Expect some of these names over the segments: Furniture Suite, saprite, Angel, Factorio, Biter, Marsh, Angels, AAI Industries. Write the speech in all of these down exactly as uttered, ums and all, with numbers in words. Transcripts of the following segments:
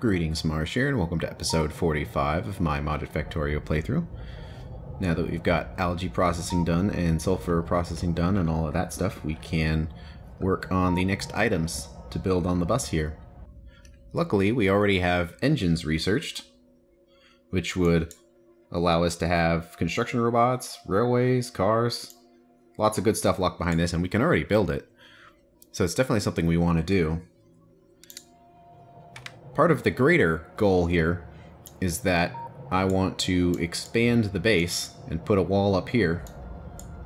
Greetings, Marsh here, and welcome to episode forty-five of my modded Factorio playthrough. Now that we've got algae processing done and sulfur processing done and all of that stuff, we can work on the next items to build on the bus here. Luckily, we already have engines researched, which would allow us to have construction robots, railways, cars, lots of good stuff locked behind this, and we can already build it. So it's definitely something we want to do. Part of the greater goal here is that I want to expand the base and put a wall up here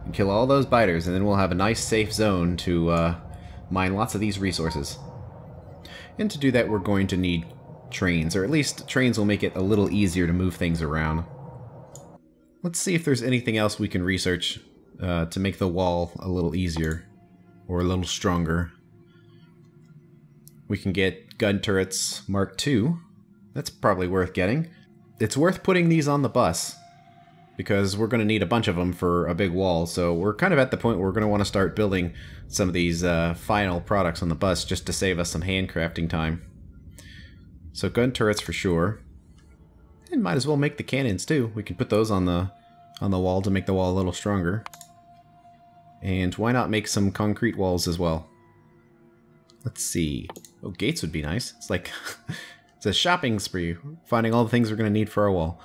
and kill all those biters, and then we'll have a nice safe zone to uh, mine lots of these resources. And to do that, we're going to need trains, or at least trains will make it a little easier to move things around. Let's see if there's anything else we can research uh, to make the wall a little easier or a little stronger. We can get gun turrets Mark two. That's probably worth getting. It's worth putting these on the bus because we're going to need a bunch of them for a big wall. So we're kind of at the point where we're going to want to start building some of these uh, final products on the bus just to save us some handcrafting time. So gun turrets for sure. And might as well make the cannons too. We can put those on the on the wall to make the wall a little stronger. And why not make some concrete walls as well? Let's see. Oh, gates would be nice. It's like, it's a shopping spree, finding all the things we're going to need for our wall.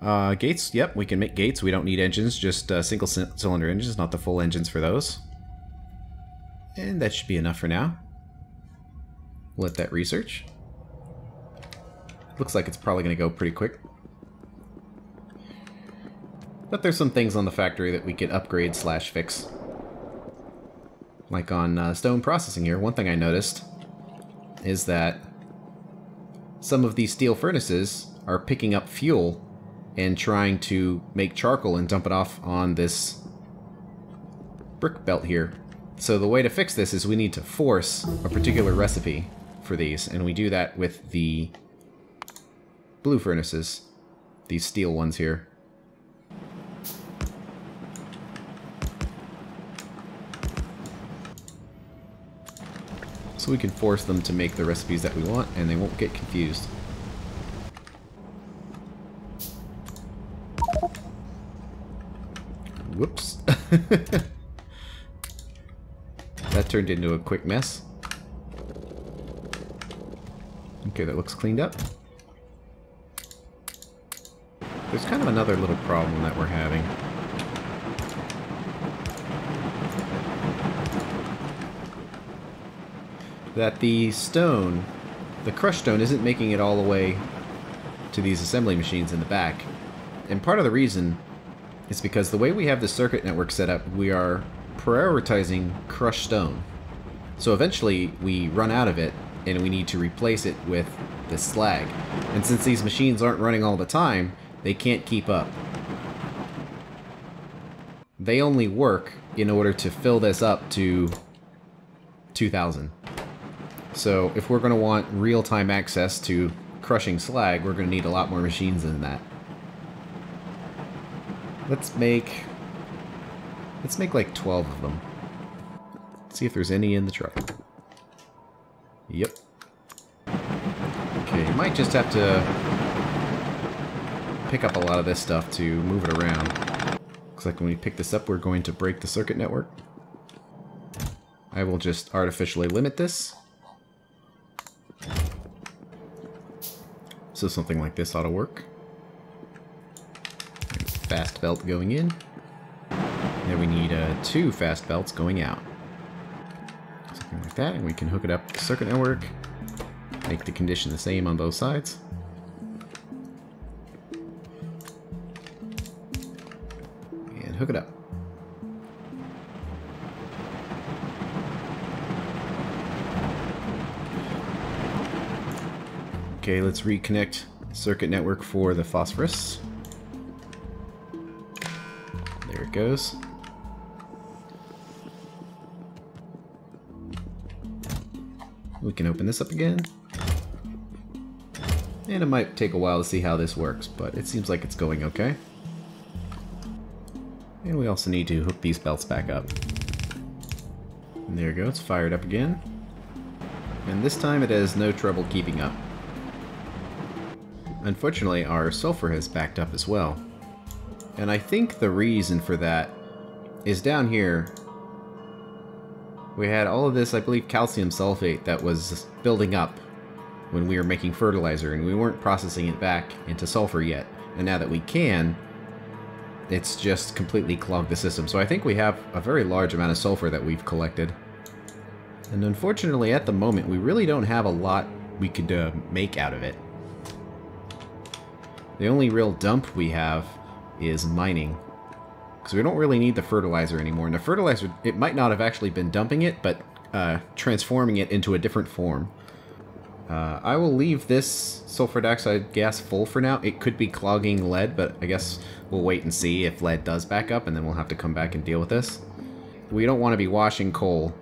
Uh, gates, yep, we can make gates. We don't need engines, just uh, single cylinder engines, not the full engines for those. And that should be enough for now. Let that research. Looks like it's probably going to go pretty quick. But there's some things on the factory that we could upgrade slash fix. Like on uh, stone processing here, one thing I noticed is that some of these steel furnaces are picking up fuel and trying to make charcoal and dump it off on this brick belt here. So the way to fix this is we need to force a particular recipe for these, and we do that with the blue furnaces, these steel ones here. So we can force them to make the recipes that we want, and they won't get confused. Whoops. That turned into a quick mess. Okay, that looks cleaned up. There's kind of another little problem that we're having. That the stone, the crushed stone, isn't making it all the way to these assembly machines in the back. And part of the reason is because the way we have the circuit network set up, we are prioritizing crushed stone. So eventually we run out of it and we need to replace it with the slag. And since these machines aren't running all the time, they can't keep up. They only work in order to fill this up to two thousand. So if we're going to want real-time access to crushing slag, we're going to need a lot more machines than that. Let's make... Let's make like twelve of them. See if there's any in the truck. Yep. Okay, you might just have to pick up a lot of this stuff to move it around. Looks like when we pick this up, we're going to break the circuit network. I will just artificially limit this. So something like this ought to work. Fast belt going in. Then we need uh, two fast belts going out. Something like that, and we can hook it up to the circuit network. Make the condition the same on both sides. And hook it up. Okay, let's reconnect circuit network for the phosphorus. There it goes. We can open this up again. And it might take a while to see how this works, but it seems like it's going okay. And we also need to hook these belts back up. And there you go, it's fired up again. And this time it has no trouble keeping up. Unfortunately, our sulfur has backed up as well. And I think the reason for that is down here. We had all of this, I believe, calcium sulfate that was building up when we were making fertilizer, and we weren't processing it back into sulfur yet. And now that we can, it's just completely clogged the system. So I think we have a very large amount of sulfur that we've collected. And unfortunately, at the moment, we really don't have a lot we could uh, make out of it. The only real dump we have is mining, because we don't really need the fertilizer anymore. And the fertilizer, it might not have actually been dumping it, but uh, transforming it into a different form. Uh, I will leave this sulfur dioxide gas full for now. It could be clogging lead, but I guess we'll wait and see if lead does back up, and then we'll have to come back and deal with this. We don't want to be washing coal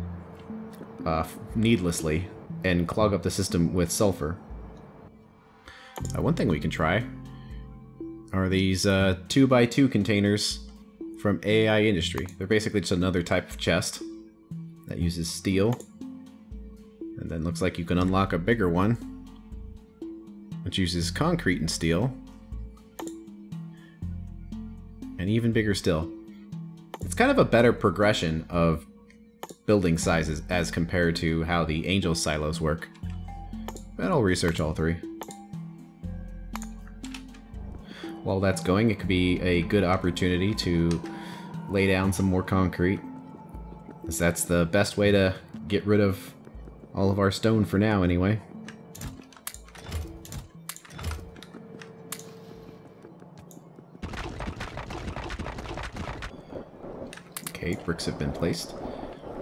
uh, needlessly and clog up the system with sulfur. Uh, one thing we can try are these uh, two by two containers from A A I Industry. They're basically just another type of chest that uses steel. And then looks like you can unlock a bigger one, which uses concrete and steel. And even bigger still. It's kind of a better progression of building sizes as compared to how the Angel silos work. But I'll research all three. While that's going, it could be a good opportunity to lay down some more concrete, because that's the best way to get rid of all of our stone for now, anyway. Okay, bricks have been placed.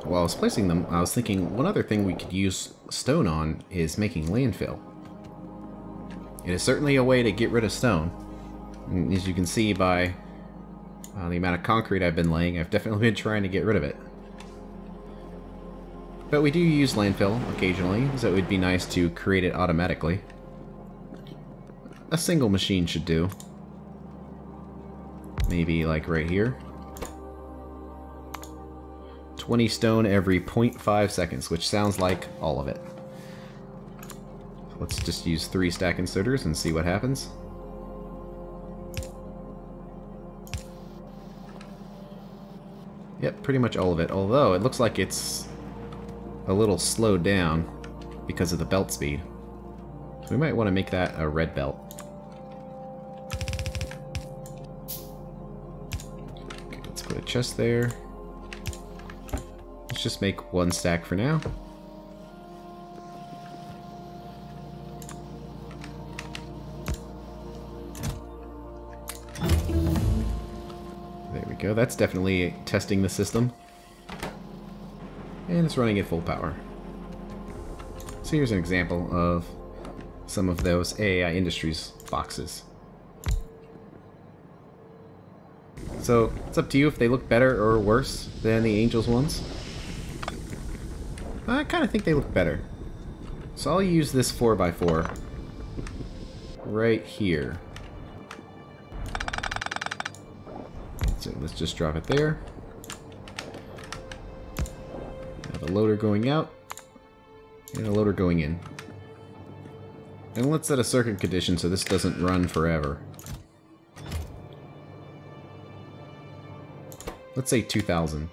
While I was placing them, I was thinking one other thing we could use stone on is making landfill. It is certainly a way to get rid of stone. And as you can see by uh, the amount of concrete I've been laying, I've definitely been trying to get rid of it. But we do use landfill occasionally, so it would be nice to create it automatically. A single machine should do. Maybe like right here. twenty stone every zero point five seconds, which sounds like all of it. So let's just use three stack inserters and see what happens. Yep, pretty much all of it, although it looks like it's a little slowed down because of the belt speed. So we might want to make that a red belt. Okay, let's put a chest there. Let's just make one stack for now. There we go. That's definitely testing the system. And it's running at full power. So here's an example of some of those A A I Industries boxes. So it's up to you if they look better or worse than the Angels ones. I kind of think they look better. So I'll use this four by four right here. So let's just drop it there. A loader going out, and a loader going in. And let's set a circuit condition so this doesn't run forever. Let's say two thousand.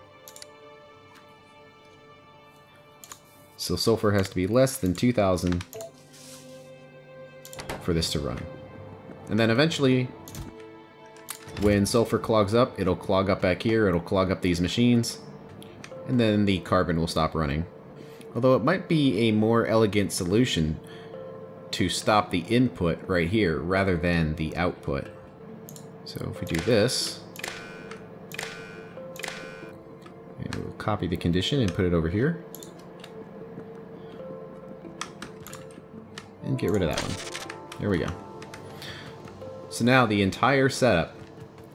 So sulfur has to be less than two thousand for this to run. And then eventually, when sulfur clogs up, it'll clog up back here, it'll clog up these machines. And then the carbon will stop running. Although it might be a more elegant solution to stop the input right here rather than the output. So if we do this, and we'll copy the condition and put it over here. And get rid of that one. There we go. So now the entire setup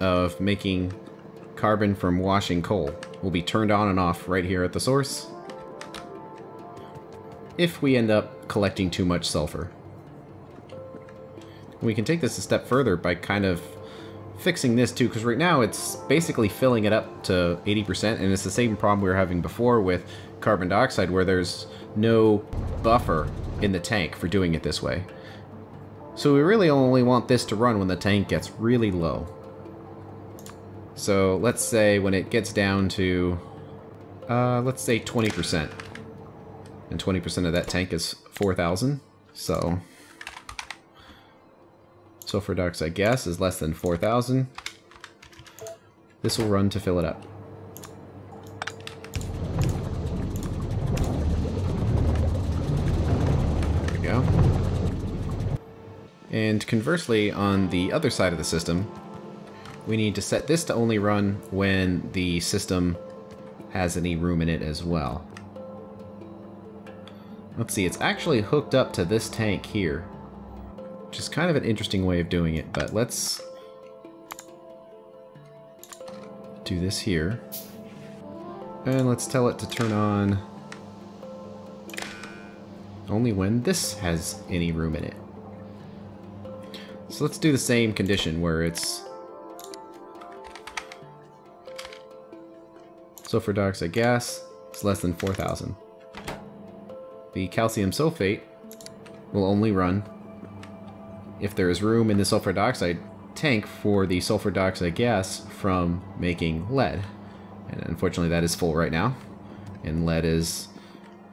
of making carbon from washing coal will be turned on and off right here at the source if we end up collecting too much sulfur. We can take this a step further by kind of fixing this too, because right now it's basically filling it up to eighty percent, and it's the same problem we were having before with carbon dioxide, where there's no buffer in the tank for doing it this way. So we really only want this to run when the tank gets really low. So let's say when it gets down to, uh, let's say twenty percent. And twenty percent of that tank is four thousand. So sulfur dioxide gas is less than four thousand. This will run to fill it up. There we go. And conversely, on the other side of the system, we need to set this to only run when the system has any room in it as well. Let's see, it's actually hooked up to this tank here, which is kind of an interesting way of doing it, but let's do this here. And let's tell it to turn on only when this has any room in it. So let's do the same condition where it's sulfur dioxide gas is less than four thousand. The calcium sulfate will only run if there is room in the sulfur dioxide tank for the sulfur dioxide gas from making lead. And unfortunately that is full right now. And lead is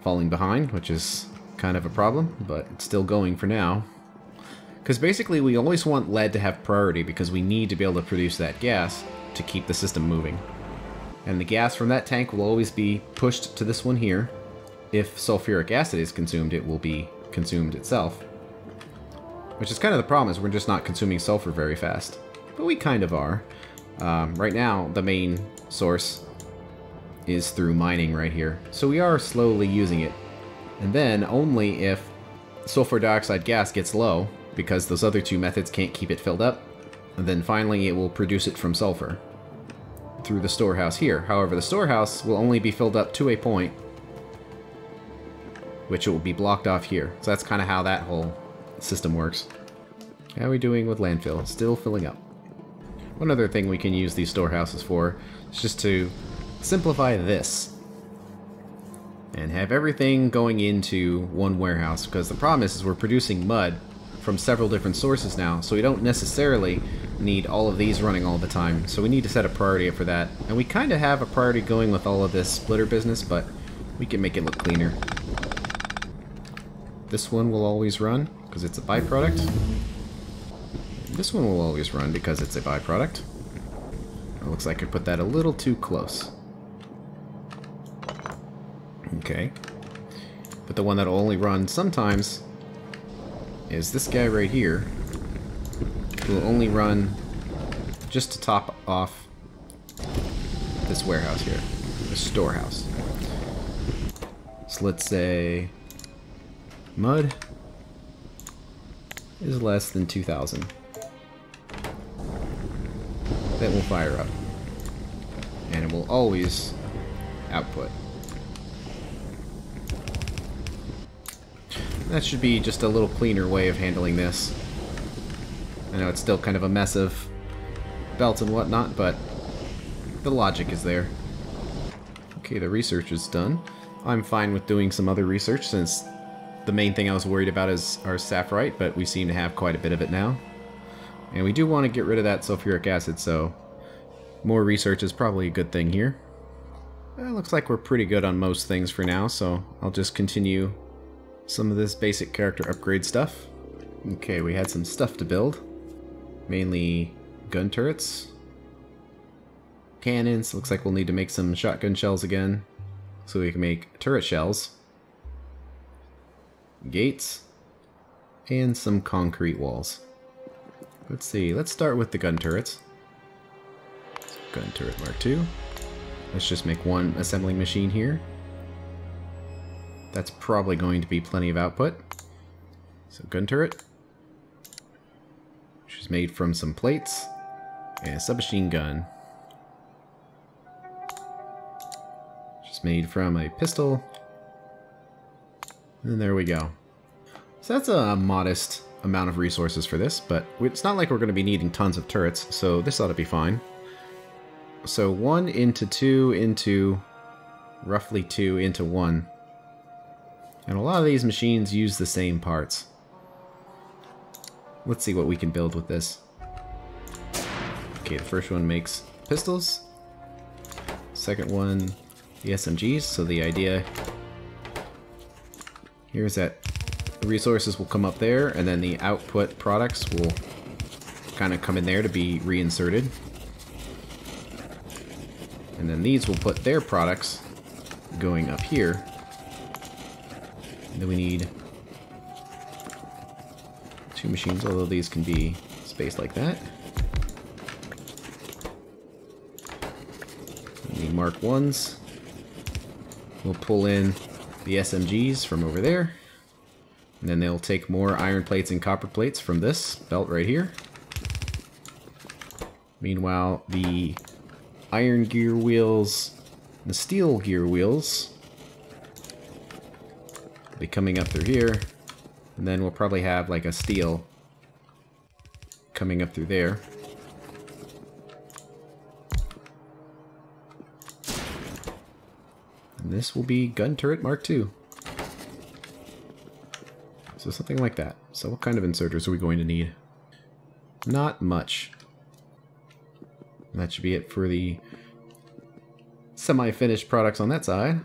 falling behind, which is kind of a problem, but it's still going for now. Because basically we always want lead to have priority because we need to be able to produce that gas to keep the system moving. And the gas from that tank will always be pushed to this one here. If sulfuric acid is consumed, it will be consumed itself. Which is kind of the problem, is we're just not consuming sulfur very fast. But we kind of are. Um, right now, the main source is through mining right here. So we are slowly using it. And then only if sulfur dioxide gas gets low, because those other two methods can't keep it filled up, and then finally it will produce it from sulfur through the storehouse here. However, the storehouse will only be filled up to a point, which it will be blocked off here. So that's kind of how that whole system works. How are we doing with landfill? Still filling up. One other thing we can use these storehouses for is just to simplify this and have everything going into one warehouse, because the problem is, is we're producing mud from several different sources now, so we don't necessarily need all of these running all the time, so we need to set a priority up for that. And we kind of have a priority going with all of this splitter business, but we can make it look cleaner. This one will always run because it's a byproduct. This one will always run because it's a byproduct. It looks like I put that a little too close. Okay. But the one that'll only run sometimes is this guy right here. Will only run just to top off this warehouse here, the storehouse. So let's say mud is less than two thousand. That will fire up, and it will always output. That should be just a little cleaner way of handling this. I know it's still kind of a mess of belts and whatnot, but the logic is there. Okay, the research is done. I'm fine with doing some other research since the main thing I was worried about is our saprite, but we seem to have quite a bit of it now. And we do want to get rid of that sulfuric acid, so more research is probably a good thing here. It looks like we're pretty good on most things for now, so I'll just continue some of this basic character upgrade stuff. Okay, we had some stuff to build. Mainly gun turrets, cannons. Looks like we'll need to make some shotgun shells again, so we can make turret shells, gates, and some concrete walls. Let's see, let's start with the gun turrets. Gun turret Mark two. Let's just make one assembling machine here. That's probably going to be plenty of output. So gun turret, which is made from some plates, and a submachine gun, which is made from a pistol. And there we go. So that's a modest amount of resources for this, but it's not like we're going to be needing tons of turrets, so this ought to be fine. So one into two into roughly two into one. And a lot of these machines use the same parts. Let's see what we can build with this. Okay, the first one makes pistols. Second one, the S M Gs. So the idea here is that the resources will come up there, and then the output products will kind of come in there to be reinserted. And then these will put their products going up here. And then we need two machines, although these can be spaced like that. We need Mark ones. We'll pull in the S M Gs from over there. And then they'll take more iron plates and copper plates from this belt right here. Meanwhile, the iron gear wheels, the steel gear wheels, will be coming up through here, and then we'll probably have like a steel coming up through there. And this will be gun turret Mark two. So something like that. So what kind of inserters are we going to need? Not much. And that should be it for the semi-finished products on that side.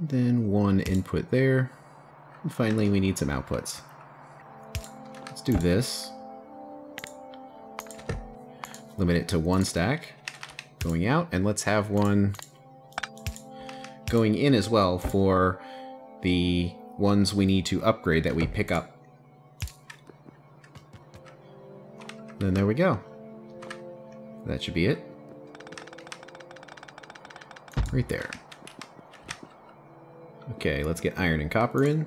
Then one input there. And finally, we need some outputs. Let's do this. Limit it to one stack going out, and let's have one going in as well for the ones we need to upgrade that we pick up. Then there we go. That should be it. Right there. Okay, let's get iron and copper in.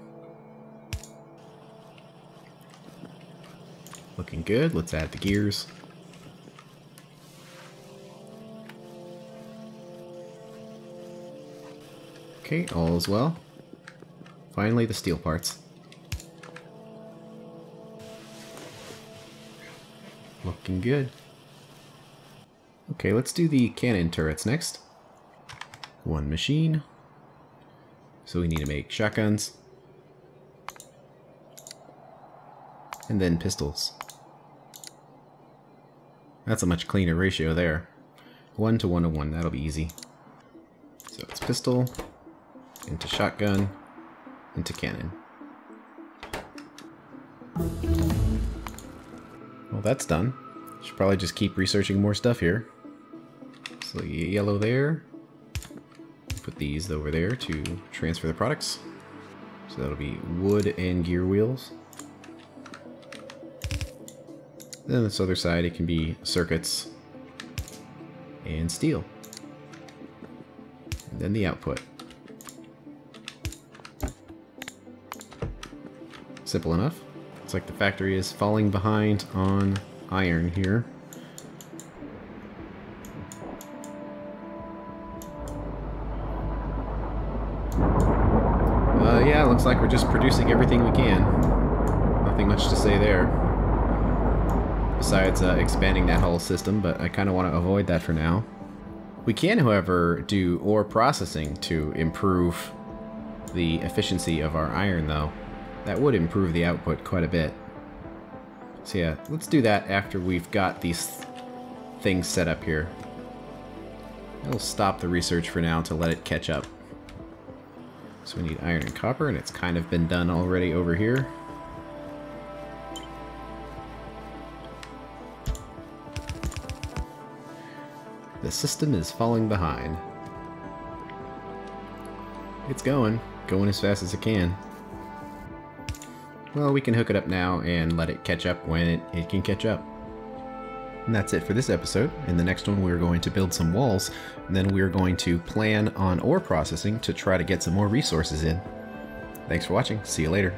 Looking good. Let's add the gears. Okay, all is well. Finally, the steel parts. Looking good. Okay, let's do the cannon turrets next. One machine. So we need to make shotguns. And then pistols. That's a much cleaner ratio there. One to one to one, that'll be easy. So it's pistol, into shotgun, into cannon. Well, that's done. Should probably just keep researching more stuff here. So yellow there. Put these over there to transfer the products. So that'll be wood and gear wheels. Then on this other side it can be circuits and steel. And then the output. Simple enough. It's like the factory is falling behind on iron here. Uh, yeah, looks like we're just producing everything we can. Nothing much to say there. Besides uh, expanding that whole system, but I kind of want to avoid that for now. We can, however, do ore processing to improve the efficiency of our iron, though. That would improve the output quite a bit. So yeah, let's do that after we've got these things set up here. It'll stop the research for now to let it catch up. So we need iron and copper, and it's kind of been done already over here. The system is falling behind. It's going, going as fast as it can. Well, we can hook it up now and let it catch up when it, it can catch up. And that's it for this episode. In the next one, we're going to build some walls, and then we're going to plan on ore processing to try to get some more resources in. Thanks for watching. See you later.